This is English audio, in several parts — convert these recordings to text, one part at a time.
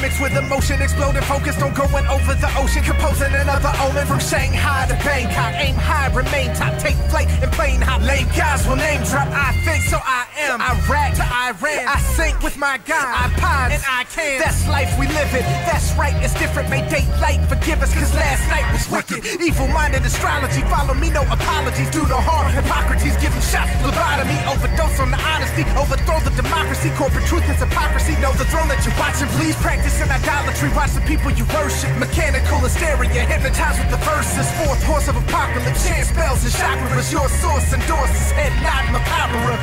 Mixed with emotion, exploding, focused on going over the ocean, composing another omen from Shanghai to Bangkok. Aim high, remain top, take flight and plane hop. Lame guys will name drop. I think so, I am. Iraq to Iran, I sink with my God. I pine and I can. That's life, we live it. That's right, it's different. May daylight forgive us, cause last night was wicked. Evil-minded astrology, follow me, no apologies. Do the harm, Hippocrates, give him shots, lobotomy. Overdose on the honesty, overthrow the democracy. Corporate truth is hypocrisy. Know the throne that you're watching, please pray. Practicing idolatry, watch the people you worship. Mechanical hysteria, hypnotized with the verses. Fourth horse of apocalypse, chant spells and chakras. Your source endorses, head nod macabre.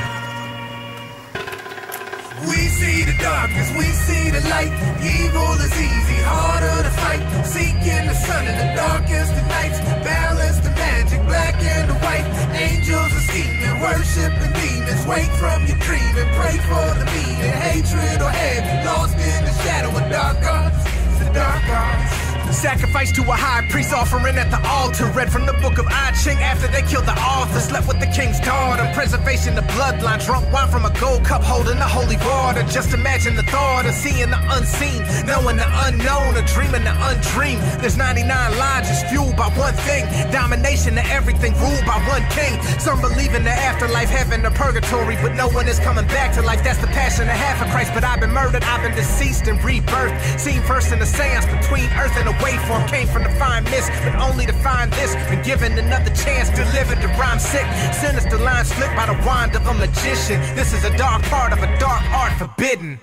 We see the darkness, we see the light. Evil is easy, harder to fight. Seeking the sun in the darkest of nights. Balance the magic, black and the white. Angels are scheming, worshiping demons. Wake from your dream and pray for the meaning. Hatred or heaven, lost in the shadow of dark arts. It's the dark arts. Sacrifice to a high priest, offering at the altar. Read from the book of I Ching after they killed the author. Slept with the king's daughter, preservation of bloodline. Drunk wine from a gold cup, holding the holy water. Just imagine the thought of seeing the unseen, knowing the unknown, or dreaming the undreamed. There's 99 lodges fueled by one thing. Domination of everything ruled by one king. Some believe in the afterlife, heaven or purgatory, but no one is coming back to life. That's the passion of half of Christ. But I've been murdered, I've been deceased and rebirthed. Seen first in the seance between earth and the waveform, came from the fine mist, but only to find this. Been given another chance, delivered to rhyme sick. Sinister lines flipped by the wand of a magician. This is a dark part of a dark art forbidden.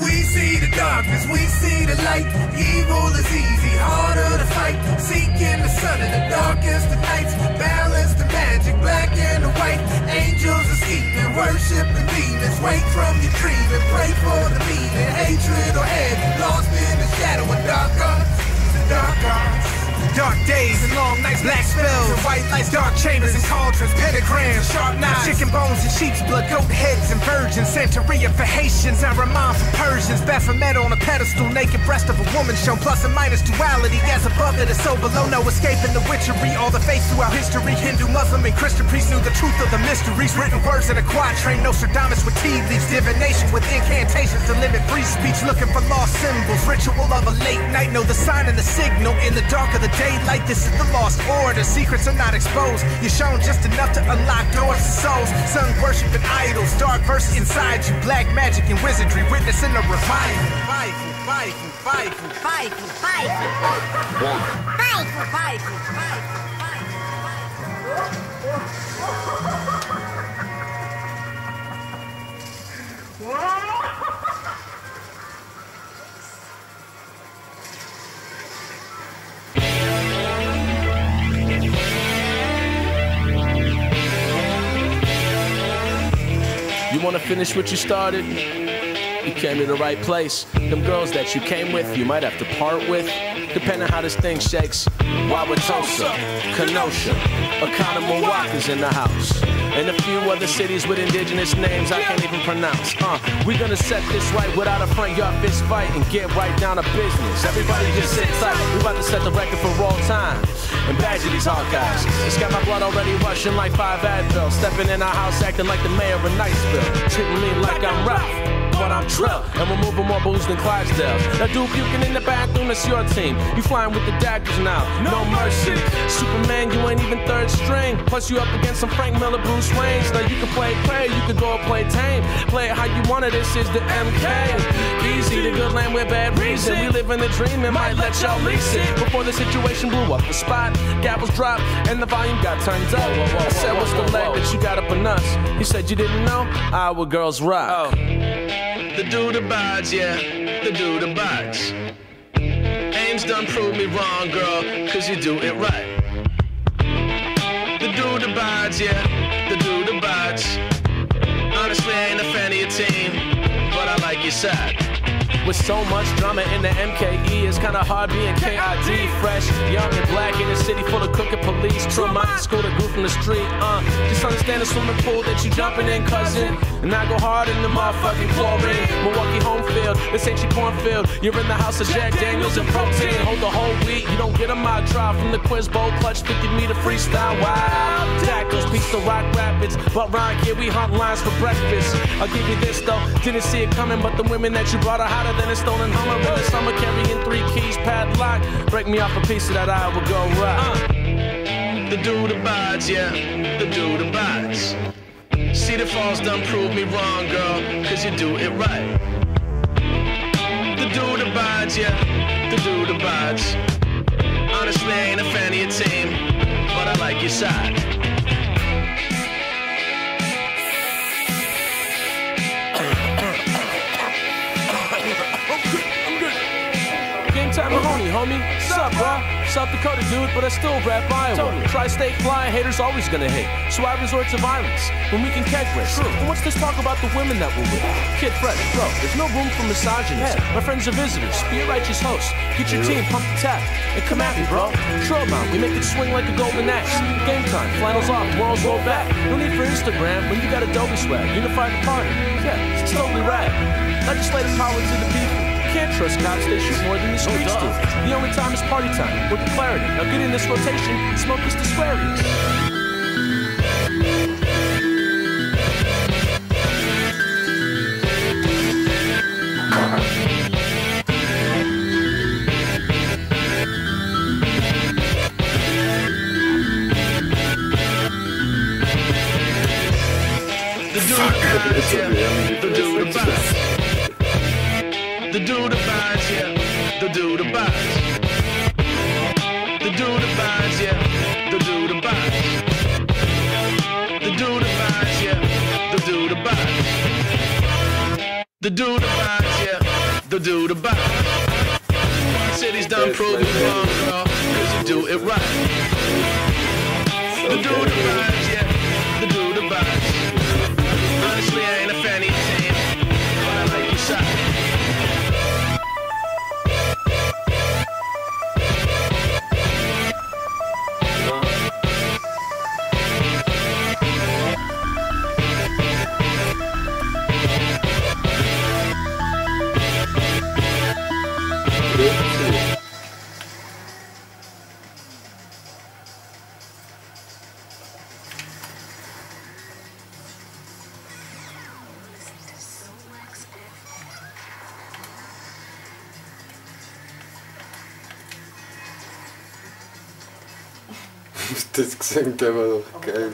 We see the darkness, we see the light. Evil is easy, harder to fight. Seeking the sun in the darkest of nights. Balance the magic, black and the white. Angels are scheming, worshiping demons. Wake from your dream and pray for the meaning. Hatred or heaven, lost in the shadow of dark arts. The dark arts. Dark days and long nights, black spells and white lights, dark chambers and cauldrons, pentagrams, sharp knives, chicken bones and sheep's blood, goat heads and virgins. Santeria for Haitians, Ahriman for Persians. Baphomet on a pedestal, naked breast of a woman shown. Plus and minus duality, as above it is so below. No escaping the witchery, all the faiths throughout history. Hindu, Muslim and Christian priests knew the truth of the mysteries. Written words in a quatrain, Nostradamus with tea leaves. Divination with incantations to limit free speech. Looking for lost symbols, ritual of a late night. Know the sign and the signal in the dark of the daylight, this is the lost order. Secrets are not exposed. You're shown just enough to unlock doors to souls. Sun worshiping idols, dark verses inside you. Black magic and wizardry, witnessing a revival. You wanna finish what you started? You came to the right place. Them girls that you came with, you might have to part with. Depending on how this thing shakes. Wauwatosa, Kenosha, Oconomowoc is in the house. And a few other cities with indigenous names I can't even pronounce. We're gonna set this right without a front yard fist fight and get right down to business. Everybody just sit tight, we about to set the record for all time. And badger these hard guys. It's got my blood already rushing like 5 Advil. Stepping in our house acting like the mayor of Niceville. Treating me like I'm Ralph, but I'm drill, and we're moving more booze than Clydesdale. That dude puking in the bathroom, it's your team. You flying with the daggers now, no mercy. Superman, you ain't even third string. Plus you up against some Frank Miller, Bruce Wayne. Now you can play it crazy, you can go and play tame. Play it how you want it, this is the MK. Easy, the good land with bad reason. We live in the dream, it might let y'all lease it. Before the situation blew up the spot, gavels dropped, and the volume got turned up. I said, what's the lag that you got up on us? He said, you didn't know? Our girls rock. The dude abides, yeah, the dude abides. Ames done prove me wrong, girl, cause you do it right. The dude abides, yeah, the dude abides. Honestly, I ain't a fan of your team, but I like sad. With so much drama in the MKE, it's kinda hard being KID. Fresh, young and black in a city full of crooked police. Trauma in school, a group from the street, Just understand the swimming pool that you jumping in, cousin. And I go hard in the motherfucking chlorine. Milwaukee home field, this ain't your cornfield. You're in the house of Jack Daniels and protein. Hold the whole wheat, you don't get a mile drive. From the quiz bowl, clutch 50-meter freestyle. Wild tackles, piece the rock rapids. But round here, we hunt lines for breakfast. I'll give you this though, didn't see it coming. But the women that you brought are hotter than a stolen Hummer in the summer, carrying 3 keys, padlock. Break me off a piece of that, I will go right. The dude abides, yeah, the dude abides. See the falls done prove me wrong, girl, cause you do it right. The dude abides, yeah, the dude abides. Honestly, I ain't a fan of your team, but I like your side. Mahoney, homie, sup, bro? South Dakota, dude, but I still rap Iowa. Totally. Tri-state fly, haters always gonna hate. So I resort to violence when we can catch race. And what's this talk about the women that we're with? Kid Fresh, bro, there's no room for misogynists. Yeah. My friends are visitors, be a righteous host. Get your team, pump the tap, and come at me, bro. Troll mount, we make it swing like a golden axe. Game time, flannels off, worlds roll back. No need for Instagram when you got Adobe swag. Unify the party, yeah, it's totally right. Legislative power to the people. Can't trust cops, they shoot more than the streets do. The only time is party time, with the clarity. Now get in this rotation, smoke is the square. The dude abides, yeah, the dude abides. The dude abides, yeah, the dude abides. The dude abides, yeah, the dude abides. The dude abides, yeah, the dude abides. City's done proving wrong, girl, cause you do it right. The dude abides, yeah, the dude abides. Honestly, I ain't a fan of your team, but I like your side. Das gesehen, der war doch geil.